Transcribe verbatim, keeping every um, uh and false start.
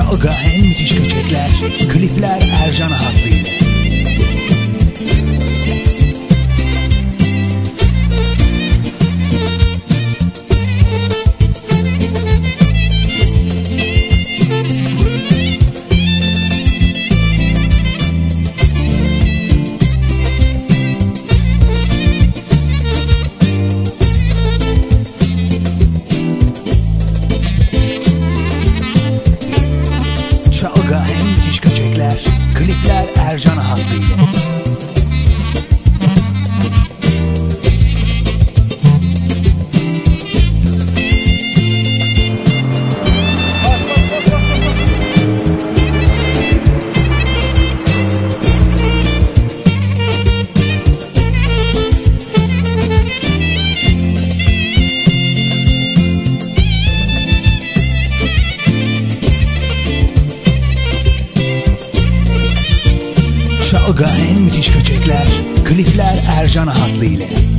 Çalga en müthiş köçekler, klipler Ercan Ahatlı ile. Çalga en müthiş köçekler, klipler Ercan Ahatlı ile. Çalga en müthiş köçekler, klipler Ercan Ahatlı ile.